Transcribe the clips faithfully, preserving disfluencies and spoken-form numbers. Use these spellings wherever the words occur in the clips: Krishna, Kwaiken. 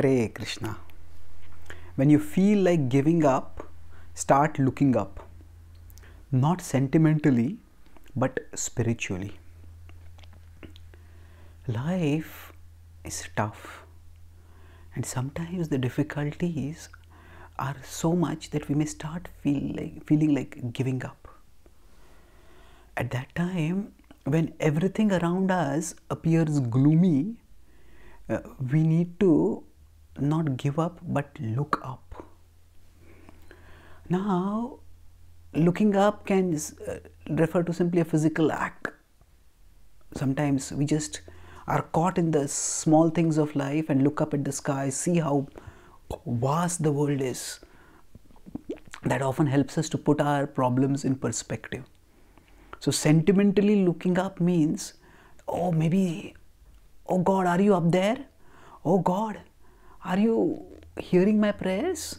Hare Krishna. When you feel like giving up, start looking up. Not sentimentally, but spiritually. Life is tough, and sometimes the difficulties are so much that we may start feel like, feeling like giving up. At that time, when everything around us appears gloomy, uh, we need to not give up but look up. Now, looking up can uh, refer to simply a physical act. Sometimes we just are caught in the small things of life and look up at the sky, see how vast the world is. That often helps us to put our problems in perspective. So sentimentally looking up means, oh maybe, oh God, are you up there? Oh God, are you hearing my prayers?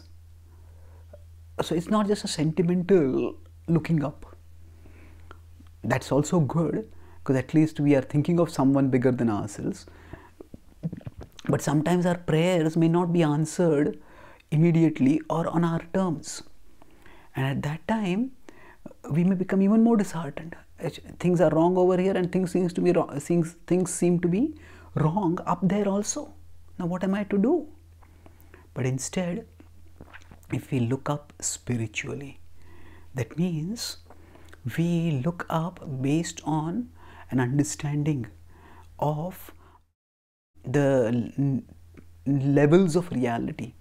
So it's not just a sentimental looking up. That's also good, because at least we are thinking of someone bigger than ourselves. But sometimes our prayers may not be answered immediately or on our terms. And at that time, we may become even more disheartened. Things are wrong over here, and things seems to be wrong. Things, things seem to be wrong up there also. Now what am I to do? But instead, if we look up spiritually, that means we look up based on an understanding of the levels of reality.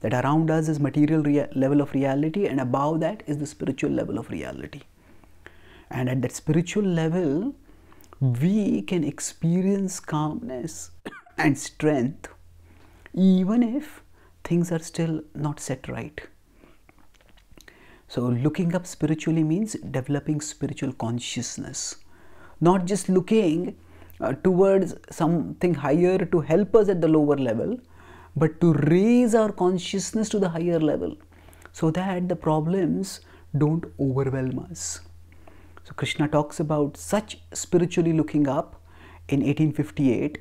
That around us is material rea- level of reality, and above that is the spiritual level of reality. And at that spiritual level, we can experience calmness and strength, even if things are still not set right. So looking up spiritually means developing spiritual consciousness. Not just looking uh, towards something higher to help us at the lower level, but to raise our consciousness to the higher level so that the problems don't overwhelm us. So Krishna talks about such spiritually looking up in eighteen fifty-eight.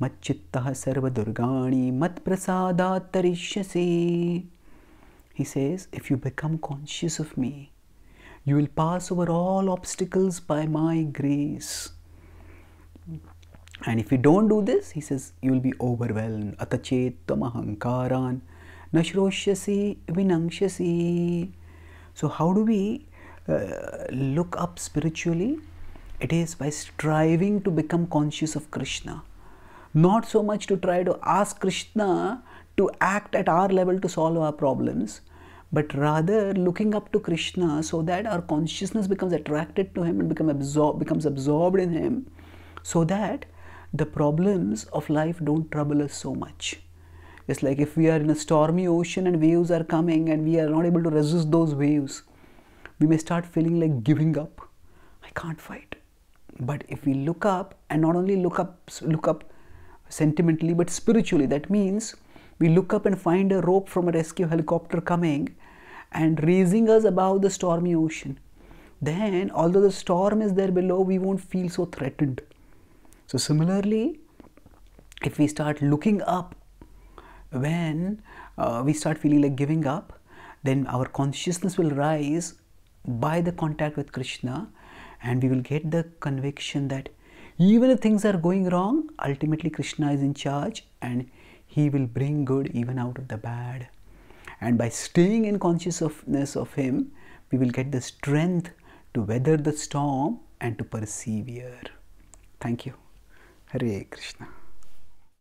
Mat chittaha sarva durgani mat prasadat tarishyasi. He says, if you become conscious of me, you will pass over all obstacles by my grace. And if you don't do this, he says, you will be overwhelmed. Atachet tamahankaran nashrosyasi vinangshasi. So how do we uh, look up spiritually? It is by striving to become conscious of Krishna. Not so much to try to ask Krishna to act at our level to solve our problems, but rather looking up to Krishna so that our consciousness becomes attracted to him and become absor- becomes absorbed in him, so that the problems of life don't trouble us so much. It's like if we are in a stormy ocean and waves are coming and we are not able to resist those waves, we may start feeling like giving up. I can't fight. But if we look up, and not only look up, look up sentimentally, but spiritually, that means we look up and find a rope from a rescue helicopter coming and raising us above the stormy ocean. Then, although the storm is there below, we won't feel so threatened. So similarly, if we start looking up when uh, we start feeling like giving up, then our consciousness will rise by the contact with Krishna, and we will get the conviction that even if things are going wrong, ultimately Krishna is in charge and he will bring good even out of the bad. And by staying in consciousness of him, we will get the strength to weather the storm and to persevere. Thank you. Hare Krishna.